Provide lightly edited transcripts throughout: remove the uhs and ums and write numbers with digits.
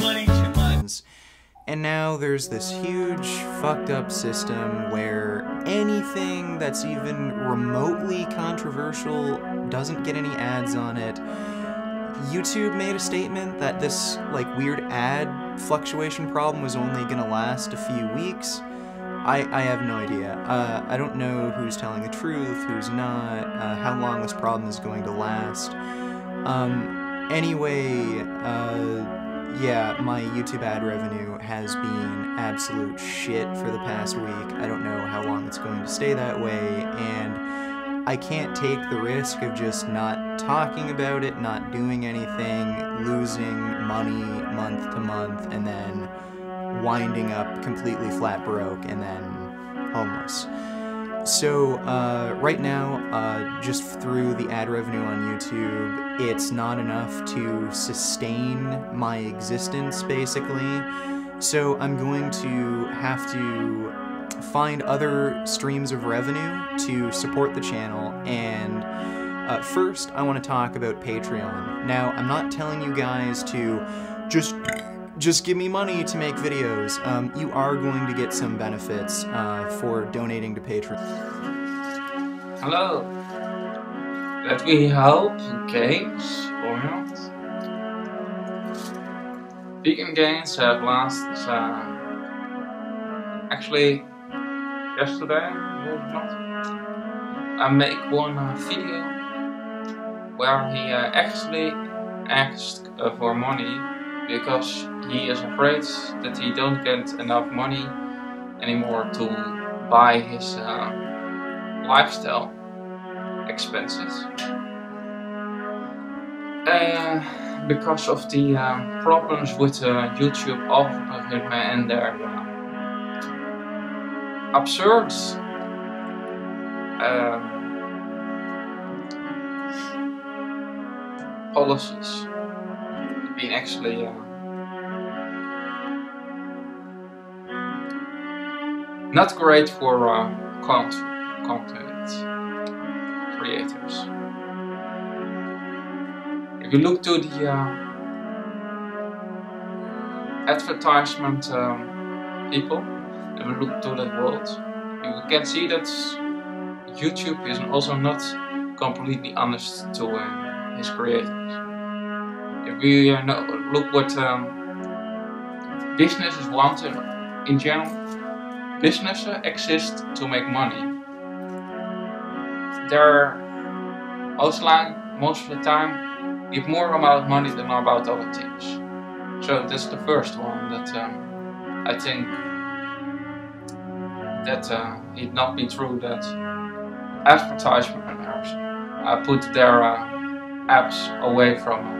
money too much. And now there's this huge fucked up system where anything that's even remotely controversial doesn't get any ads on it. YouTube made a statement that this like weird ad fluctuation problem was only gonna last a few weeks. I have no idea. I don't know who's telling the truth, who's not, how long this problem is going to last. Anyway, yeah, my YouTube ad revenue has been absolute shit for the past week. I don't know how long it's going to stay that way, and I can't take the risk of just not talking about it, not doing anything, losing money month to month, and then winding up completely flat broke and then homeless. So right now, just through the ad revenue on YouTube, it's not enough to sustain my existence, basically. So I'm going to have to find other streams of revenue to support the channel, and first I want to talk about Patreon. Now, I'm not telling you guys to just give me money to make videos. You are going to get some benefits for donating to Patreon. Hello. Let me help Gains or not? Vegan Gains have last actually yesterday, or not, I make one video where he actually asked for money, because he is afraid that he don't get enough money anymore to buy his lifestyle expenses. Because of the problems with YouTube algorithm and their absurd policies. Been actually not great for content creators. If you look to the advertisement people, if you look to the world, you can see that YouTube is also not completely honest to his creators. If we look what businesses want in general, businesses exist to make money. They're most of the time give more about money than about other things. So that's the first one that I think that it not be true that advertisement apps put their apps away from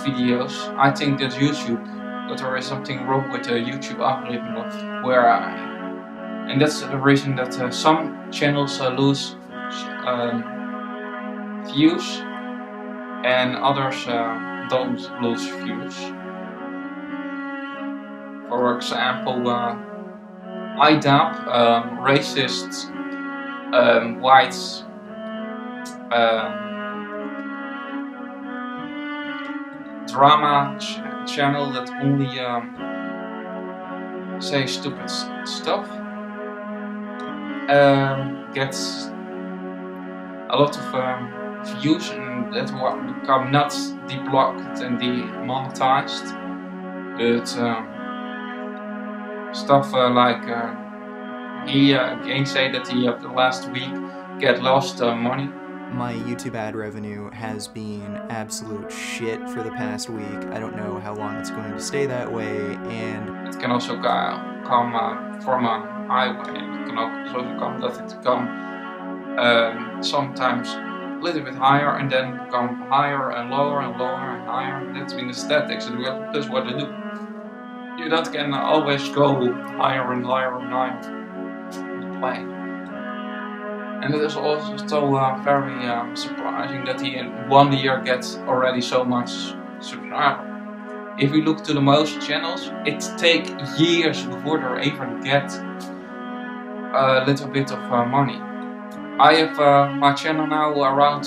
videos. I think that YouTube, that there is something wrong with the YouTube algorithm, where and that's the reason that some channels lose views and others don't lose views. For example, IDAP, racist, whites, drama channel that only say stupid stuff gets a lot of views, and that will become not deblocked and demonetized. But stuff like he again say that he the last week get lost money. My YouTube ad revenue has been absolute shit for the past week. I don't know how long it's going to stay that way, and it can also come from an highway. It can also come that it come sometimes a little bit higher, and then come higher and lower and lower and higher. That's been the statics, and that's what they do. You don't can always go higher and higher and higher. Play. And it is also still very surprising that he in 1 year gets already so much subscribers. If you look to the most channels, it takes years before they even get a little bit of money. I have my channel now around,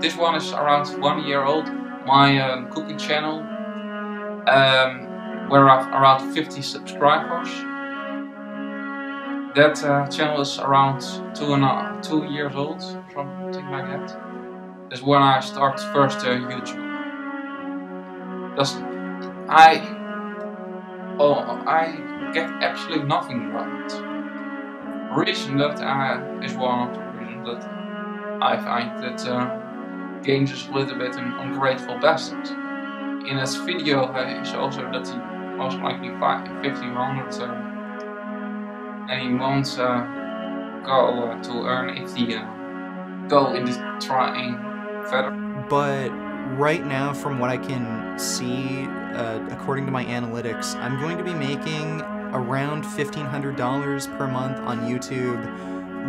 this one is around 1 year old, my cooking channel. We're around 50 subscribers. That channel is around 2 years old, something like that. That's when I started first YouTube. I get absolutely nothing from it. Reason that is one of the reasons that I find that Gains is a little bit an ungrateful bastard. In his video is also that he most likely 1500 and he won't go to earn if he go in the trying further. But right now, from what I can see, according to my analytics, I'm going to be making around $1,500 per month on YouTube,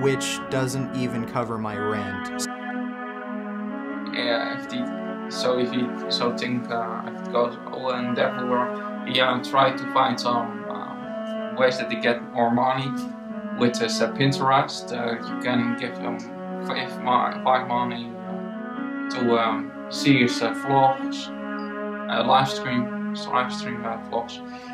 which doesn't even cover my rent. Yeah, if you think if it goes all and therefore, yeah, try to find some ways that they get more money with Pinterest. You can give them money to serious vlogs, live stream vlogs.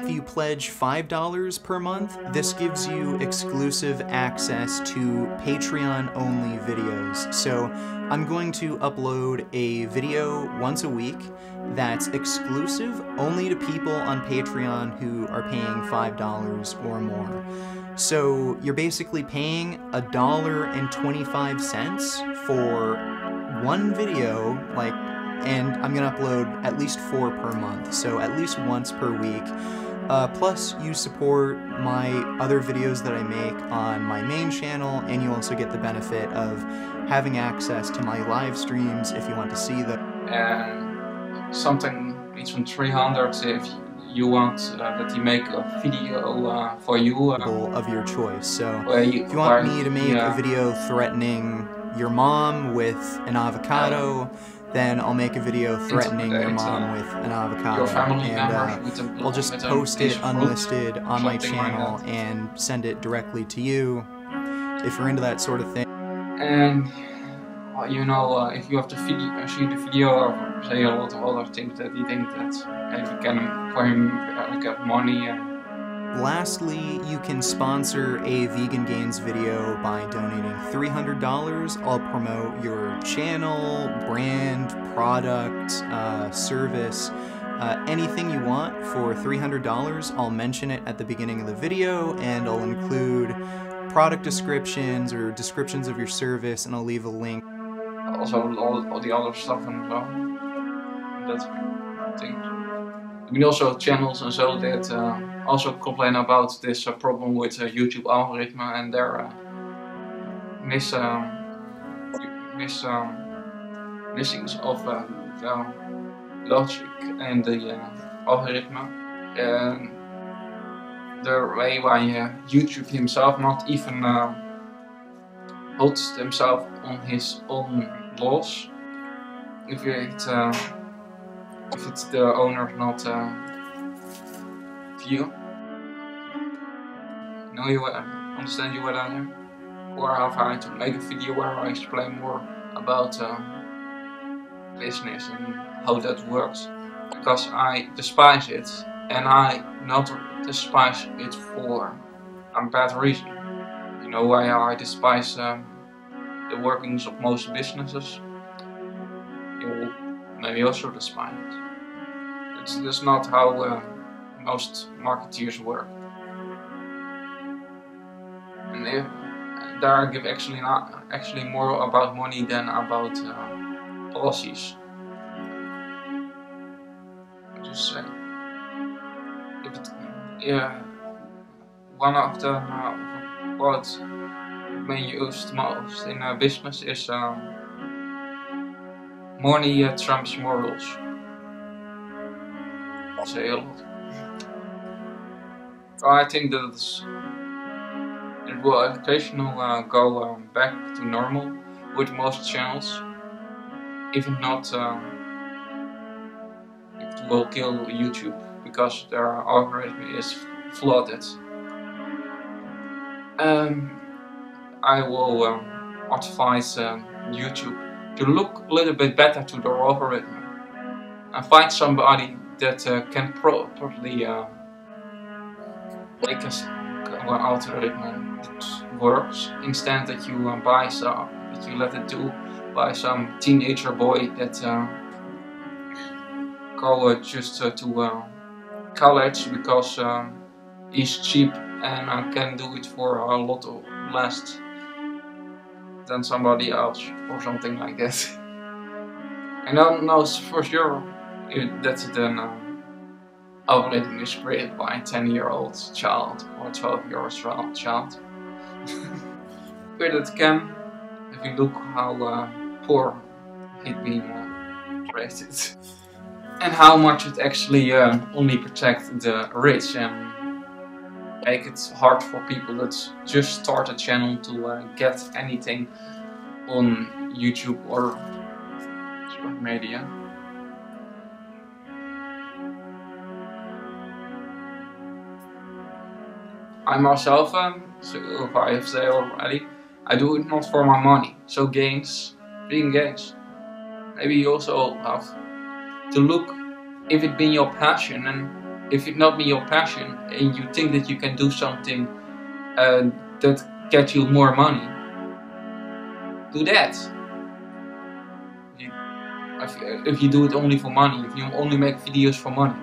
If you pledge $5 per month, this gives you exclusive access to Patreon-only videos. So I'm going to upload a video once a week that's exclusive only to people on Patreon who are paying $5 or more. So you're basically paying $1.25 for one video, like, and I'm gonna upload at least 4 per month, so at least once per week. Plus, you support my other videos that I make on my main channel, and you also get the benefit of having access to my live streams if you want to see them. And something between 300 if you want that you make a video for you. Of your choice. So if you want me to make a video threatening your mom with an avocado, then I'll make a video threatening your mom with an avocado, and I'll just post it unlisted on my channel and send it directly to you if you're into that sort of thing. And you know, if you have to see the video or say a lot of other things that you think that you can claim get money. Lastly, you can sponsor a Vegan Gains video by donating $300. I'll promote your channel, brand, product, service, anything you want for $300. I'll mention it at the beginning of the video, and I'll include product descriptions or descriptions of your service, and I'll leave a link. Also all the other stuff and well. That's things. I mean, also channels and so that also complain about this problem with YouTube algorithm and their missings of the logic and the algorithm. And the way why YouTube himself not even holds himself on his own laws. If it's the owner not view. No, you understand you what I mean? Or have I to make a video where I explain more about business and how that works? Because I despise it, and I not despise it for a bad reason. You know why I despise the workings of most businesses? You will maybe also despise it. It's not how most marketeers work. And if, there I give actually more about money than about policies. I just say, if it, yeah, one of the what may used most in a business is money trumps morals. I say a lot. I think that it will occasionally go back to normal with most channels. If not, it will kill YouTube because their algorithm is flooded. I will advise YouTube to look a little bit better to the algorithm and find somebody that can properly make an algorithm that works, instead that you buy some, that you let it do by some teenager boy that go just to college because he's cheap and can do it for a lot less than somebody else or something like that. I don't know for sure that the algorithm is created by a 10-year-old child or a 12-year-old child. But it can, if you look how poor it being rated and how much it actually only protects the rich and make it hard for people that just start a channel to get anything on YouTube or media. I myself, so if I have said already, I do it not for my money, so gains, vegan gains. Maybe you also have to look if it been your passion, and if it not be your passion and you think that you can do something that gets you more money, do that. If you do it only for money, if you only make videos for money,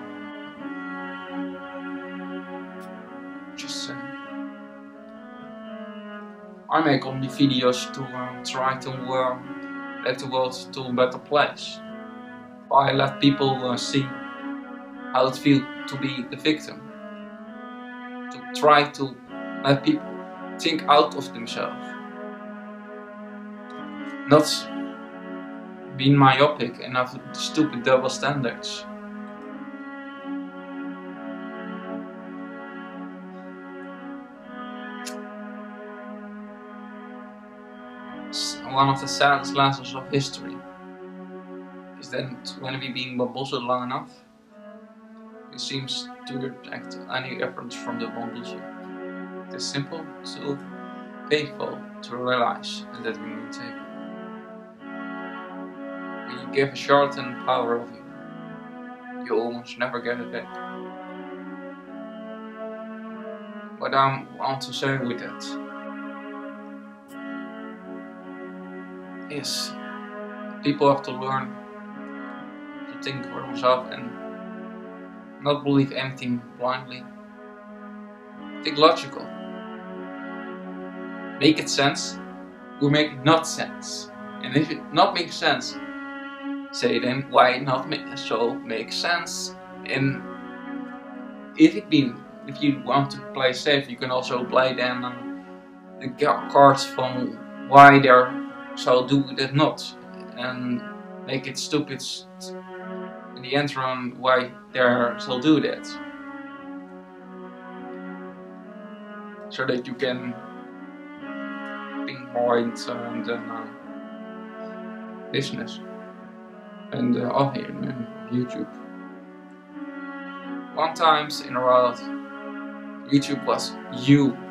just I make only videos to try to let the world to a better place. I let people see how it feels to be the victim, to try to let people think out of themselves, not being myopic and have stupid double standards. It's one of the saddest lessons of history. Is that when we've been bamboozled long enough, it seems to reject any efforts from the bamboozle. It is simple, so painful to realize that we need to take. When you give a short and power of you, you almost never get it back. What I want to say with that is people have to learn to think for themselves and not believe anything blindly. Think logical. Make it sense or make it not sense. And if it not makes sense, say then why not make it so make sense. And if you want to play safe, you can also play then the cards from why they're so do that not, and make it stupid in the end run why they still do that, so that you can pinpoint the business and YouTube. One times in a while, YouTube was YouTube,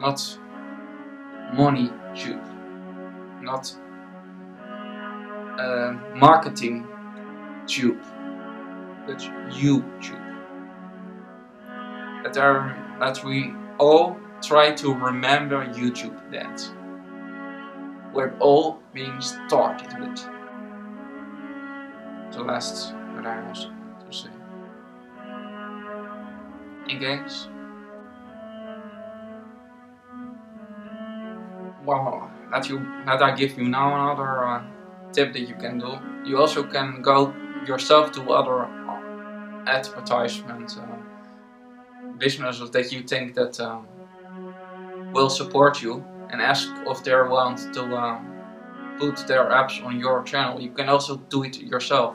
not money tube, not marketing tube, but YouTube. That we all try to remember YouTube, that we're all being started with. So that's what I was to say. In games. Well, that I give you now another tip that you can do. You also can go yourself to other advertisement businesses that you think that will support you, and ask if they want to put their apps on your channel. You can also do it yourself.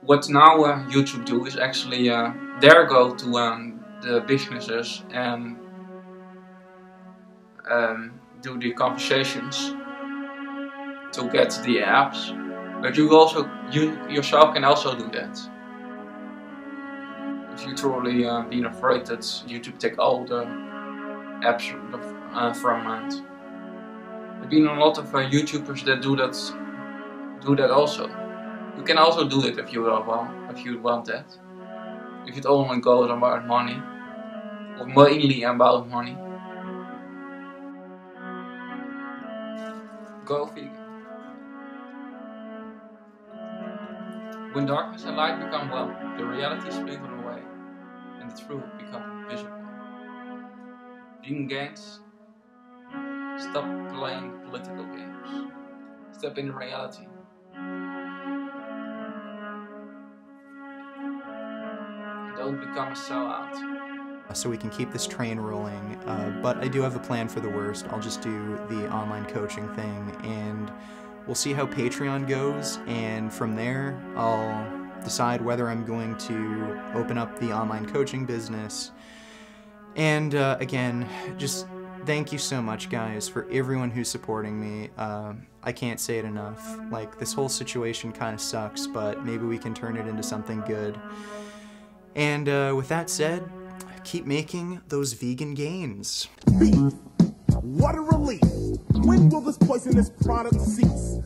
What now YouTube do is actually their go to the businesses and do the conversations to get the apps, but you yourself can also do that. If you truly being afraid that YouTube take all the apps from it. There've been a lot of YouTubers that do that also. You can also do it if you want. If you want that, if it only goes about money, or mainly about money, go vegan. When darkness and light become one, the reality sprinkles away, and the truth becomes visible. Vegan Gains, stop playing political games. Step into reality. Don't become a sellout. So we can keep this train rolling, but I do have a plan for the worst. I'll just do the online coaching thing, and we'll see how Patreon goes, and from there I'll decide whether I'm going to open up the online coaching business. And again, just thank you so much, guys, for everyone who's supporting me. I can't say it enough. Like, this whole situation kind of sucks, but maybe we can turn it into something good. And with that said, keep making those vegan gains. Beef. What a relief. When will this poisonous product cease?